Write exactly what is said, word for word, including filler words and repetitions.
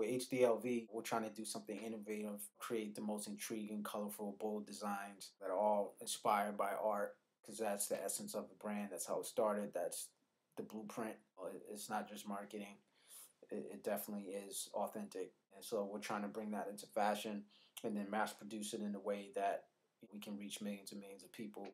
With H D L V, we're trying to do something innovative, create the most intriguing, colorful, bold designs that are all inspired by art, because that's the essence of the brand. That's how it started. That's the blueprint. It's not just marketing. It definitely is authentic. And so we're trying to bring that into fashion and then mass produce it in a way that we can reach millions and millions of people.